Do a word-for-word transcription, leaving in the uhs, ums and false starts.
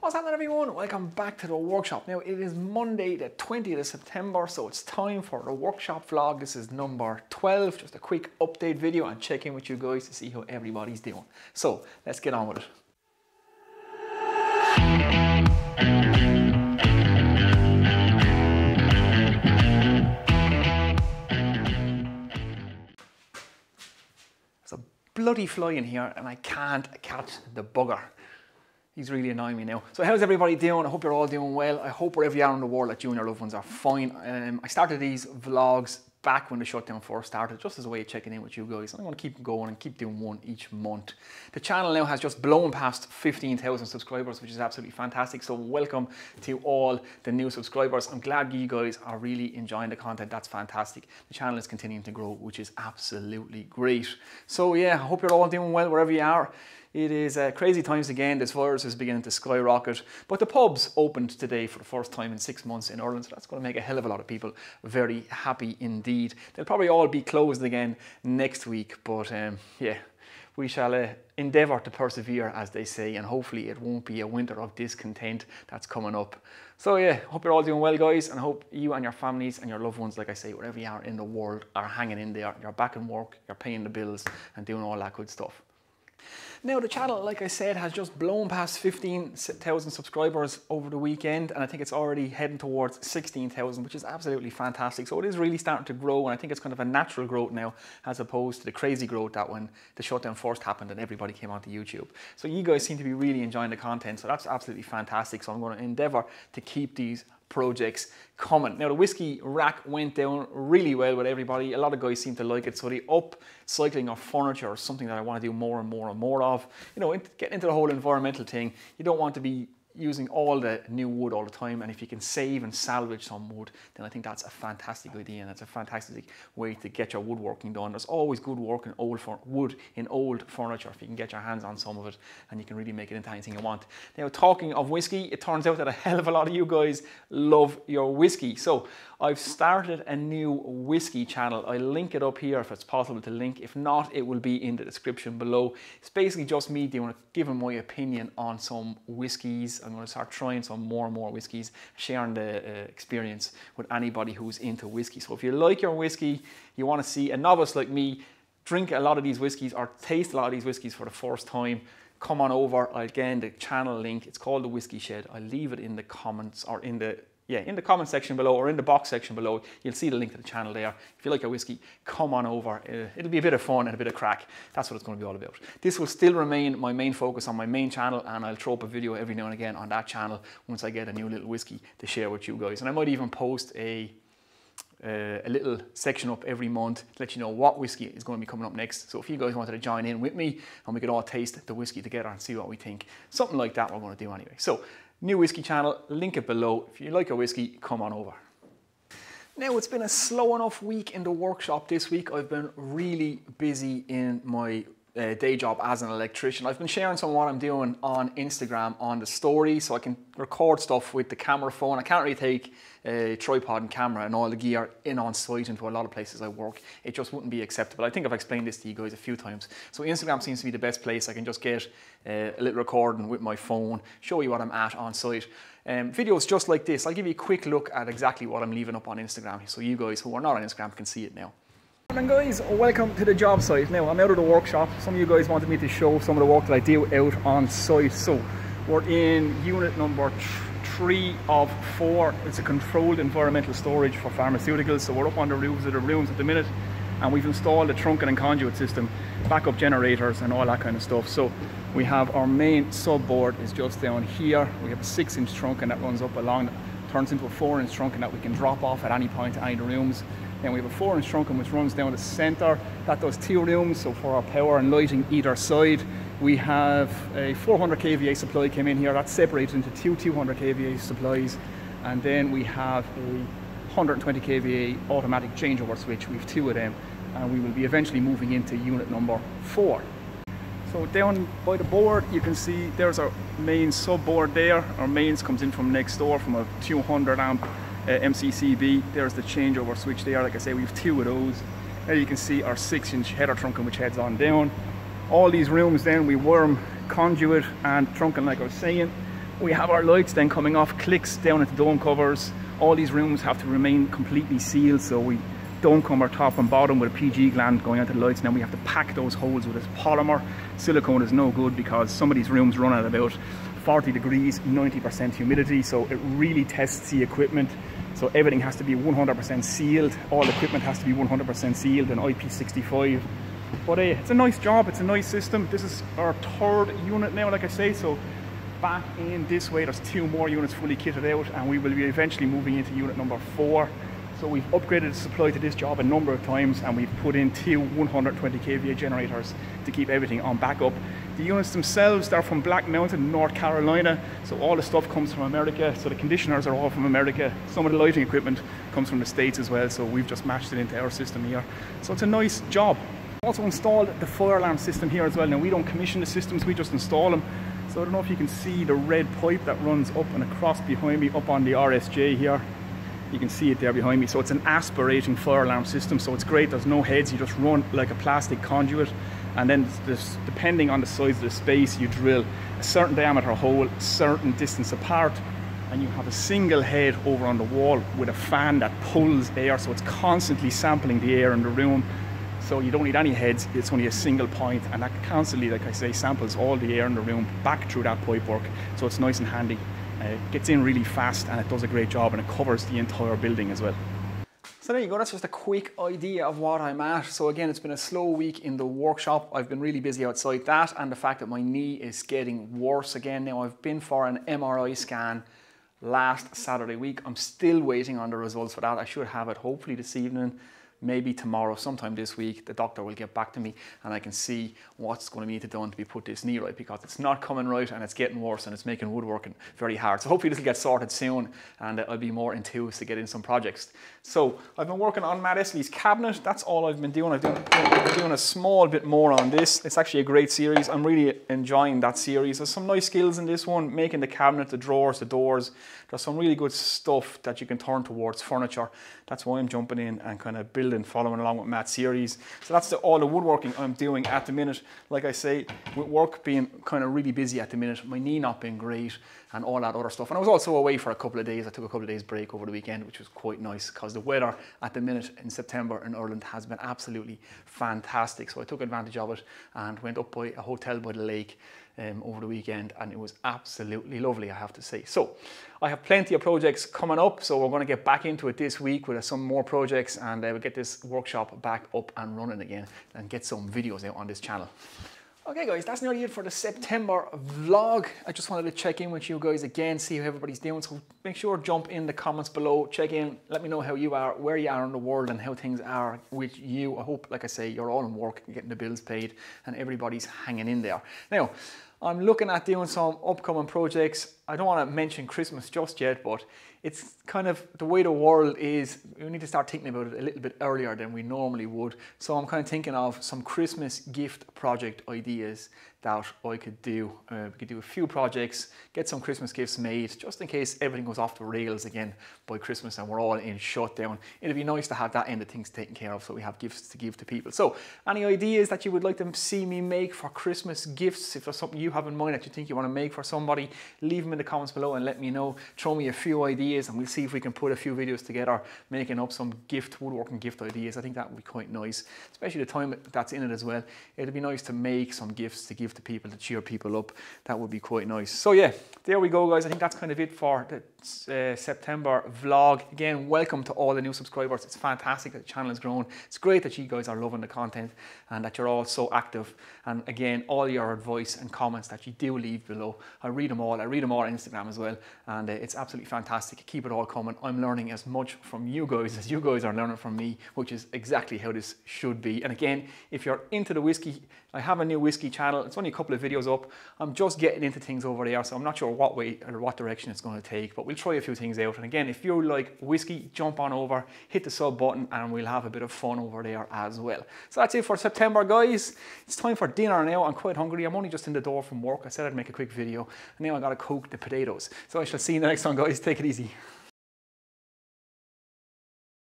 What's happening, everyone? Welcome back to the workshop. Now it is Monday the twentieth of September, so it's time for the workshop vlog. This is number twelve, just a quick update video and check in with you guys to see how everybody's doing. So let's get on with it. There's a bloody fly in here and I can't catch the bugger. He's really annoying me now. So how's everybody doing? I hope you're all doing well. I hope wherever you are in the world that you and your loved ones are fine. Um, I started these vlogs back when the shutdown first started, just as a way of checking in with you guys. I'm gonna keep going and keep doing one each month. The channel now has just blown past fifteen thousand subscribers, which is absolutely fantastic. So welcome to all the new subscribers. I'm glad you guys are really enjoying the content. That's fantastic. The channel is continuing to grow, which is absolutely great. So yeah, I hope you're all doing well wherever you are. It is uh, crazy times again. This virus is beginning to skyrocket, but the pubs opened today for the first time in six months in Ireland, so that's going to make a hell of a lot of people very happy indeed. They'll probably all be closed again next week, but um, yeah, we shall uh, endeavour to persevere, as they say, and hopefully it won't be a winter of discontent that's coming up. So yeah, hope you're all doing well, guys, and hope you and your families and your loved ones, like I say, wherever you are in the world, are hanging in there. You're back in work, you're paying the bills and doing all that good stuff. Now the channel, like I said, has just blown past fifteen thousand subscribers over the weekend, and I think it's already heading towards sixteen thousand, which is absolutely fantastic. So it is really starting to grow, and I think it's kind of a natural growth now, as opposed to the crazy growth that when the shutdown first happened and everybody came onto YouTube. So you guys seem to be really enjoying the content, so that's absolutely fantastic. So I'm going to endeavour to keep these projects coming. Now the whiskey rack went down really well with everybody. A lot of guys seem to like it, so the upcycling of furniture is something that I want to do more and more and more of. You know, getting into the whole environmental thing, you don't want to be using all the new wood all the time, and if you can save and salvage some wood, then I think that's a fantastic idea, and it's a fantastic way to get your woodworking done. There's always good work in old wood in old furniture if you can get your hands on some of it, and you can really make it into anything you want. Now, talking of whiskey, it turns out that a hell of a lot of you guys love your whiskey, so I've started a new whiskey channel. I'll link it up here if it's possible to link. If not, it will be in the description below. It's basically just me doing, giving my opinion on some whiskies. I'm going to start trying some more and more whiskies, sharing the uh, experience with anybody who's into whiskey. So if you like your whiskey, you want to see a novice like me drink a lot of these whiskies or taste a lot of these whiskies for the first time, come on over. Again, the channel link, it's called the Whiskey Shed. I'll leave it in the comments or in the Yeah, in the comment section below, or in the box section below, you'll see the link to the channel there. If you like your whiskey, come on over. It'll be a bit of fun and a bit of crack. That's what it's going to be all about. This will still remain my main focus on my main channel, and I'll throw up a video every now and again on that channel once I get a new little whiskey to share with you guys. And I might even post a Uh, a little section up every month to let you know what whiskey is going to be coming up next. So if you guys wanted to join in with me and we could all taste the whiskey together and see what we think, something like that we're going to do anyway. So new whiskey channel, link it below. If you like your whiskey, come on over. Now, it's been a slow enough week in the workshop this week. I've been really busy in my Uh, day job as an electrician. I've been sharing some of what I'm doing on Instagram on the story, so I can record stuff with the camera phone. I can't really take a tripod and camera and all the gear in on site into a lot of places I work. It just wouldn't be acceptable. I think I've explained this to you guys a few times. So Instagram seems to be the best place. I can just get uh, a little recording with my phone, show you what I'm at on site. Um, videos just like this, I'll give you a quick look at exactly what I'm leaving up on Instagram, so you guys who are not on Instagram can see it now. Good morning, guys, welcome to the job site. Now, I'm out of the workshop. Some of you guys wanted me to show some of the work that I do out on site. So we're in unit number three of four. It's a controlled environmental storage for pharmaceuticals. So we're up on the roofs of the rooms at the minute, and we've installed a trunking and conduit system, backup generators and all that kind of stuff. So we have our main sub board is just down here. We have a six inch trunking that runs up along, turns into a four inch trunking that we can drop off at any point to any of the rooms. Then we have a four inch trunking which runs down the center. That does two rooms, so for our power and lighting either side. We have a four hundred K V A supply came in here. That's separated into two two hundred K V A supplies. And then we have a one hundred twenty K V A automatic changeover switch. We have two of them. And we will be eventually moving into unit number four. So down by the board, you can see there's our mains sub board there. Our mains comes in from next door from a two hundred amp. Uh, M C C B, there's the changeover switch there. Like I say, we have two of those. There you can see our six inch header trunking which heads on down. All these rooms then we worm conduit and trunking, like I was saying. we have our lights then coming off, clicks down at the dome covers. All these rooms have to remain completely sealed, so we don't cover top and bottom with a P G gland going onto the lights. Now we have to pack those holes with this polymer. Silicone is no good because some of these rooms run at about forty degrees, ninety percent humidity, so it really tests the equipment. So everything has to be one hundred percent sealed. All equipment has to be one hundred percent sealed and I P six five. But uh, it's a nice job, it's a nice system. This is our third unit now, like I say, so back in this way there's two more units fully kitted out, and we will be eventually moving into unit number four. So we've upgraded the supply to this job a number of times, and we've put in two one hundred twenty k V A generators to keep everything on backup. The units themselves, they're from Black Mountain, North Carolina, so all the stuff comes from America. So the conditioners are all from America. Some of the lighting equipment comes from the States as well, so we've just matched it into our system here. So it's a nice job. Also installed the fire alarm system here as well. Now we don't commission the systems, we just install them. So I don't know if you can see the red pipe that runs up and across behind me up on the R S J here. You can see it there behind me. So it's an aspirating fire alarm system, so it's great. There's no heads, you just run like a plastic conduit, and then this, depending on the size of the space, you drill a certain diameter hole, certain distance apart, and you have a single head over on the wall with a fan that pulls air, so it's constantly sampling the air in the room. So you don't need any heads, it's only a single point, and that constantly, like I say, samples all the air in the room back through that pipe work. So it's nice and handy. Uh, it gets in really fast and it does a great job, and it covers the entire building as well. So there you go, that's just a quick idea of what I'm at. So again, it's been a slow week in the workshop. I've been really busy outside that, and the fact that my knee is getting worse again. Now I've been for an M R I scan last Saturday week. I'm still waiting on the results for that. I should have it hopefully this evening. Maybe tomorrow, sometime this week, the doctor will get back to me and I can see what's going to need to be done to be put this knee right, because it's not coming right and it's getting worse and it's making woodworking very hard. So hopefully this will get sorted soon, and I'll be more enthused to get in some projects. So I've been working on Matt Esley's cabinet. That's all I've been doing. I've been doing a small bit more on this. It's actually a great series. I'm really enjoying that series. There's some nice skills in this one, making the cabinet, the drawers, the doors. There's some really good stuff that you can turn towards furniture. That's why I'm jumping in and kind of building and following along with Matt's series. So that's the, all the woodworking I'm doing at the minute. Like I say, with work being kind of really busy at the minute, my knee not being great and all that other stuff. And I was also away for a couple of days. I took a couple of days break over the weekend, which was quite nice, because the weather at the minute in September in Ireland has been absolutely fantastic. So I took advantage of it and went up by a hotel by the lake Um, over the weekend, and it was absolutely lovely, I have to say. So I have plenty of projects coming up, so we're going to get back into it this week with some more projects, and uh, we'll get this workshop back up and running again and get some videos out on this channel. Okay guys, that's nearly it for the September vlog. I just wanted to check in with you guys again, see how everybody's doing. So make sure jump in the comments below, check in, let me know how you are, where you are in the world and how things are with you. I hope, like I say, you're all in work, getting the bills paid, and everybody's hanging in there. Now, I'm looking at doing some upcoming projects. I don't want to mention Christmas just yet, but it's kind of the way the world is. We need to start thinking about it a little bit earlier than we normally would. So I'm kind of thinking of some Christmas gift project ideas that I could do. Uh, we could do a few projects, get some Christmas gifts made, just in case everything goes off the rails again by Christmas and we're all in shutdown. It'd be nice to have that end of things taken care of, so we have gifts to give to people. So any ideas that you would like to see me make for Christmas gifts, if there's something you have in mind that you think you want to make for somebody, leave them in the comments below and let me know. Throw me a few ideas and we'll see if we can put a few videos together making up some gift, woodworking gift ideas. I think that would be quite nice, especially the time that's in it as well. It'd be nice to make some gifts to give to people, to cheer people up. That would be quite nice. So yeah, there we go guys. I think that's kind of it for the uh, September vlog. Again, welcome to all the new subscribers. It's fantastic that the channel has grown. It's great that you guys are loving the content and that you're all so active. And again, all your advice and comments that you do leave below, I read them all. I read them all on Instagram as well, and uh, it's absolutely fantastic. Keep it all coming. I'm learning as much from you guys as you guys are learning from me, which is exactly how this should be. And again, if you're into the whiskey, I have a new whiskey channel. It's only a couple of videos up. I'm just getting into things over there, so I'm not sure what way or what direction it's going to take, but we'll try a few things out. And again, if you like whiskey, jump on over, hit the sub button, and we'll have a bit of fun over there as well. So that's it for September, guys. It's time for dinner now. I'm quite hungry. I'm only just in the door from work. I said I'd make a quick video, and now I got to cook the potatoes. So I shall see you in the next one, guys. Take it easy.